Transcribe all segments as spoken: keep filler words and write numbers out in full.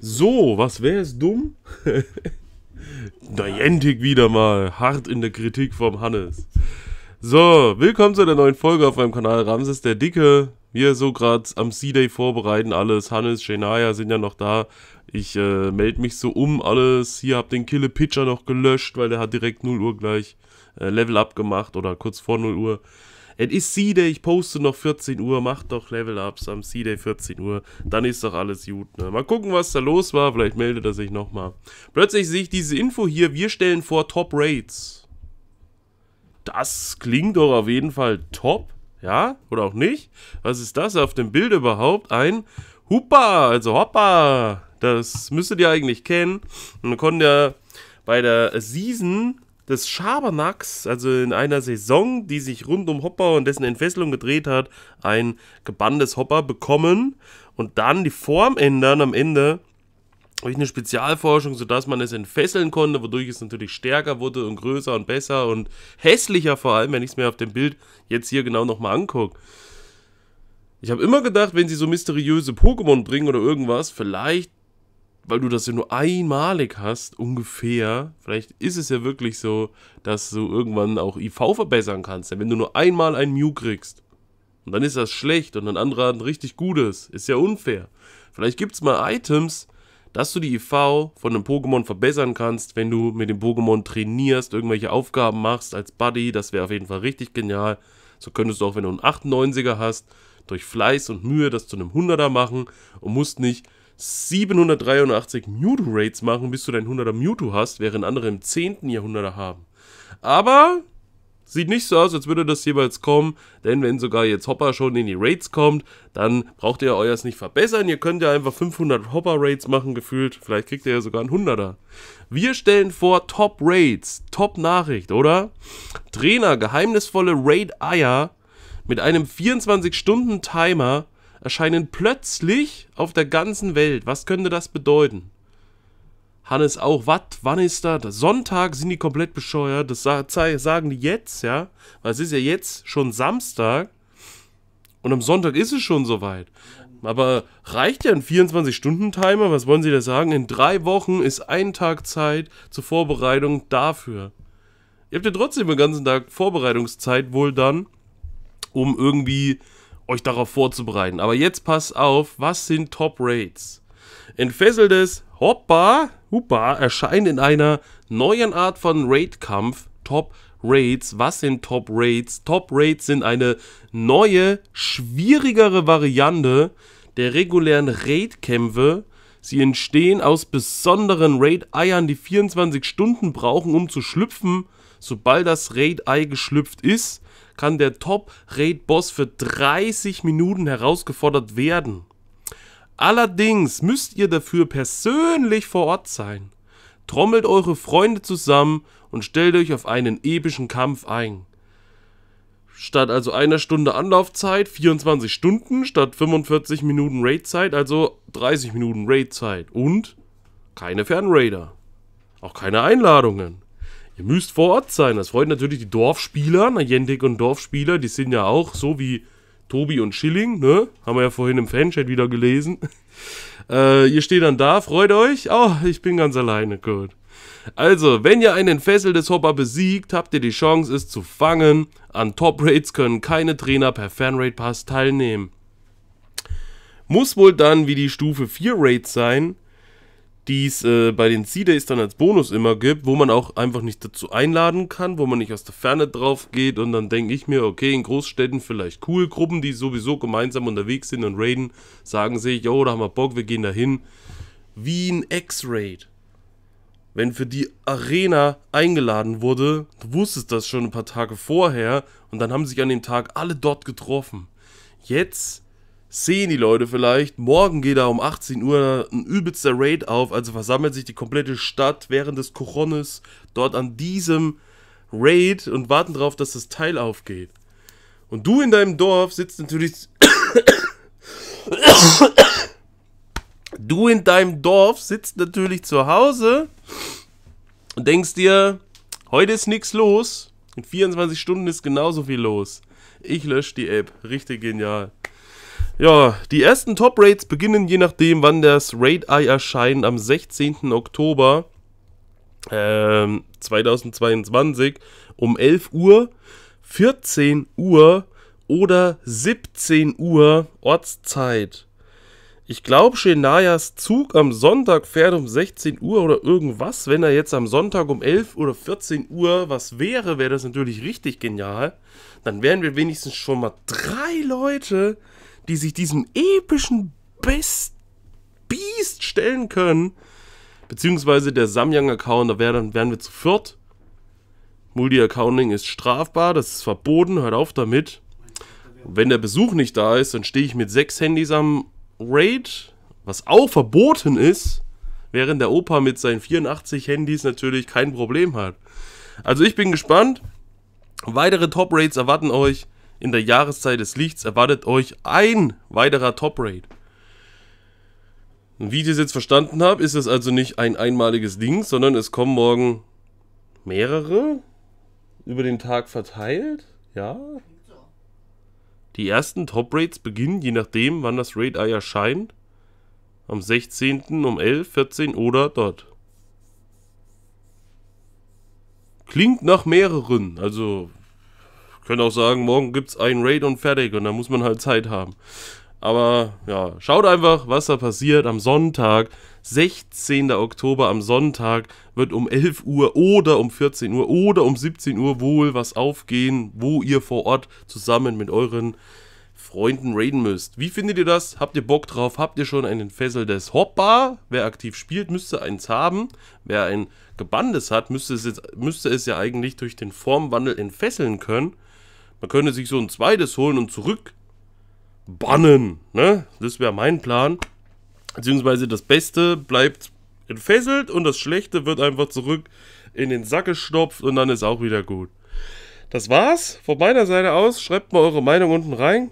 So, was wäre es dumm? Niantic wieder mal, hart in der Kritik vom Hannes. So, willkommen zu der neuen Folge auf meinem Kanal Ramses der Dicke. Wir so gerade am C-Day vorbereiten alles. Hannes, Shanaya sind ja noch da. Ich äh, melde mich so um alles. Hier habe den Kille-Pitcher noch gelöscht, weil der hat direkt null Uhr gleich äh, Level Up gemacht oder kurz vor null Uhr. Es ist C-Day, ich poste noch vierzehn Uhr, macht doch Level-Ups am C-Day vierzehn Uhr, dann ist doch alles gut, ne? Mal gucken, was da los war, vielleicht meldet er sich nochmal. Plötzlich sehe ich diese Info hier, wir stellen vor Top-Raids. Das klingt doch auf jeden Fall top, ja? Oder auch nicht? Was ist das auf dem Bild überhaupt? Ein Hoopa, also Hoppa, das müsstet ihr eigentlich kennen. Und wir konnten ja bei der Season des Schabernacks, also in einer Saison, die sich rund um Hopper und dessen Entfesselung gedreht hat, ein gebanntes Hopper bekommen und dann die Form ändern am Ende durch eine Spezialforschung, sodass man es entfesseln konnte, wodurch es natürlich stärker wurde und größer und besser und hässlicher vor allem, wenn ich es mir auf dem Bild jetzt hier genau nochmal angucke. Ich habe immer gedacht, wenn sie so mysteriöse Pokémon bringen oder irgendwas, vielleicht, weil du das ja nur einmalig hast, ungefähr, vielleicht ist es ja wirklich so, dass du irgendwann auch I V verbessern kannst. Denn wenn du nur einmal ein Mew kriegst, und dann ist das schlecht und ein anderer hat ein richtig gutes, ist ja unfair. Vielleicht gibt es mal Items, dass du die I V von einem Pokémon verbessern kannst, wenn du mit dem Pokémon trainierst, irgendwelche Aufgaben machst als Buddy, das wäre auf jeden Fall richtig genial. So könntest du auch, wenn du einen achtundneunziger hast, durch Fleiß und Mühe das zu einem hunderter machen und musst nicht siebenhundertdreiundachtzig Mewtwo-Raids machen, bis du dein hunderter Mewtwo hast, während andere im zehnten Jahrhundert haben. Aber sieht nicht so aus, als würde das jeweils kommen, denn wenn sogar jetzt Hopper schon in die Raids kommt, dann braucht ihr euers nicht verbessern, ihr könnt ja einfach fünfhundert Hopper-Raids machen, gefühlt, vielleicht kriegt ihr ja sogar einen hunderter. Wir stellen vor Top-Raids, Top-Nachricht, oder? Trainer, geheimnisvolle Raid-Eier mit einem vierundzwanzig-Stunden-Timer erscheinen plötzlich auf der ganzen Welt. Was könnte das bedeuten? Hannes auch, was? Wann ist das? Sonntag sind die komplett bescheuert. Das sagen die jetzt, ja? Weil es ist ja jetzt schon Samstag. Und am Sonntag ist es schon soweit. Aber reicht ja ein vierundzwanzig-Stunden-Timer? Was wollen sie da sagen? In drei Wochen ist ein Tag Zeit zur Vorbereitung dafür. Ihr habt ja trotzdem den ganzen Tag Vorbereitungszeit wohl dann, um irgendwie euch darauf vorzubereiten. Aber jetzt passt auf, was sind Top-Raids? Entfesseltes Hoppa, Hoppa erscheint in einer neuen Art von Raid-Kampf. Top-Raids, was sind Top-Raids? Top-Raids sind eine neue, schwierigere Variante der regulären Raid-Kämpfe. Sie entstehen aus besonderen Raid-Eiern, die vierundzwanzig Stunden brauchen, um zu schlüpfen. Sobald das Raid-Ei geschlüpft ist, kann der Top-Raid-Boss für dreißig Minuten herausgefordert werden. Allerdings müsst ihr dafür persönlich vor Ort sein. Trommelt eure Freunde zusammen und stellt euch auf einen epischen Kampf ein. Statt also einer Stunde Anlaufzeit, vierundzwanzig Stunden, statt fünfundvierzig Minuten Raidzeit, also dreißig Minuten Raidzeit. Und keine Fernraider. Auch keine Einladungen. Ihr müsst vor Ort sein, das freut natürlich die Dorfspieler, Niantic und Dorfspieler, die sind ja auch so wie Tobi und Schilling, ne? Haben wir ja vorhin im Fanchat wieder gelesen. Äh, ihr steht dann da, freut euch. Oh, ich bin ganz alleine, gut. Also, wenn ihr einen entfesseltes Hopper besiegt, habt ihr die Chance, es zu fangen. An Top-Raids können keine Trainer per Fanraid-Pass teilnehmen. Muss wohl dann wie die Stufe vier Raid sein, die es äh, bei den C-Days dann als Bonus immer gibt, wo man auch einfach nicht dazu einladen kann, wo man nicht aus der Ferne drauf geht. Und dann denke ich mir, okay, in Großstädten vielleicht cool, Gruppen, die sowieso gemeinsam unterwegs sind und raiden, sagen sich, jo, da haben wir Bock, wir gehen da hin. Wie ein X-Raid. Wenn für die Arena eingeladen wurde, du wusstest das schon ein paar Tage vorher und dann haben sich an dem Tag alle dort getroffen. Jetzt sehen die Leute vielleicht, morgen geht da um achtzehn Uhr ein übelster Raid auf, also versammelt sich die komplette Stadt während des Coronas dort an diesem Raid und warten darauf, dass das Teil aufgeht. Und du in deinem Dorf sitzt natürlich... du in deinem Dorf sitzt natürlich zu Hause und denkst dir, heute ist nichts los, in vierundzwanzig Stunden ist genauso viel los. Ich lösche die App, richtig genial. Ja, die ersten Top-Raids beginnen, je nachdem, wann das Raid-Ei erscheint, am sechzehnten Oktober ähm, zweitausendzweiundzwanzig um elf Uhr, vierzehn Uhr oder siebzehn Uhr Ortszeit. Ich glaube, Shanayas Zug am Sonntag fährt um sechzehn Uhr oder irgendwas. Wenn er jetzt am Sonntag um elf oder vierzehn Uhr was wäre, wäre das natürlich richtig genial. Dann wären wir wenigstens schon mal drei Leute, die sich diesem epischen Best Beast stellen können. Beziehungsweise der Samyang-Account, da wär, dann wären wir zu viert. Multi-Accounting ist strafbar, das ist verboten, hört auf damit. Und wenn der Besuch nicht da ist, dann stehe ich mit sechs Handys am Raid, was auch verboten ist, während der Opa mit seinen vierundachtzig Handys natürlich kein Problem hat. Also ich bin gespannt. Weitere Top-Raids erwarten euch. In der Jahreszeit des Lichts erwartet euch ein weiterer Top-Raid. Wie ich das jetzt verstanden habe, ist es also nicht ein einmaliges Ding, sondern es kommen morgen mehrere über den Tag verteilt. Ja. Die ersten Top-Raids beginnen, je nachdem, wann das Raid-Ei erscheint, am sechzehnten um elf, vierzehn oder dort. Klingt nach mehreren, also ich könnte auch sagen, morgen gibt es einen Raid und fertig und dann muss man halt Zeit haben. Aber ja, schaut einfach, was da passiert am Sonntag, sechzehnten Oktober am Sonntag wird um elf Uhr oder um vierzehn Uhr oder um siebzehn Uhr wohl was aufgehen, wo ihr vor Ort zusammen mit euren Freunden raiden müsst. Wie findet ihr das? Habt ihr Bock drauf? Habt ihr schon einen Fessel des Hoopa? Wer aktiv spielt, müsste eins haben. Wer ein gebanntes hat, müsste es, jetzt, müsste es ja eigentlich durch den Formwandel entfesseln können. Man könnte sich so ein zweites holen und zurück bannen, ne? Das wäre mein Plan. Beziehungsweise das Beste bleibt entfesselt und das Schlechte wird einfach zurück in den Sack gestopft und dann ist auch wieder gut. Das war's von meiner Seite aus. Schreibt mal eure Meinung unten rein,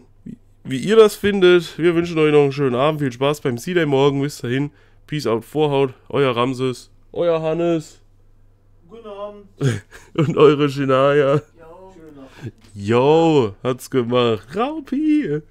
wie ihr das findet. Wir wünschen euch noch einen schönen Abend. Viel Spaß beim C-Day morgen. Bis dahin. Peace out, Vorhaut. Euer Ramses. Euer Hannes. Guten Abend. Und eure Shanaya. Yo, hat's gemacht. Raupi.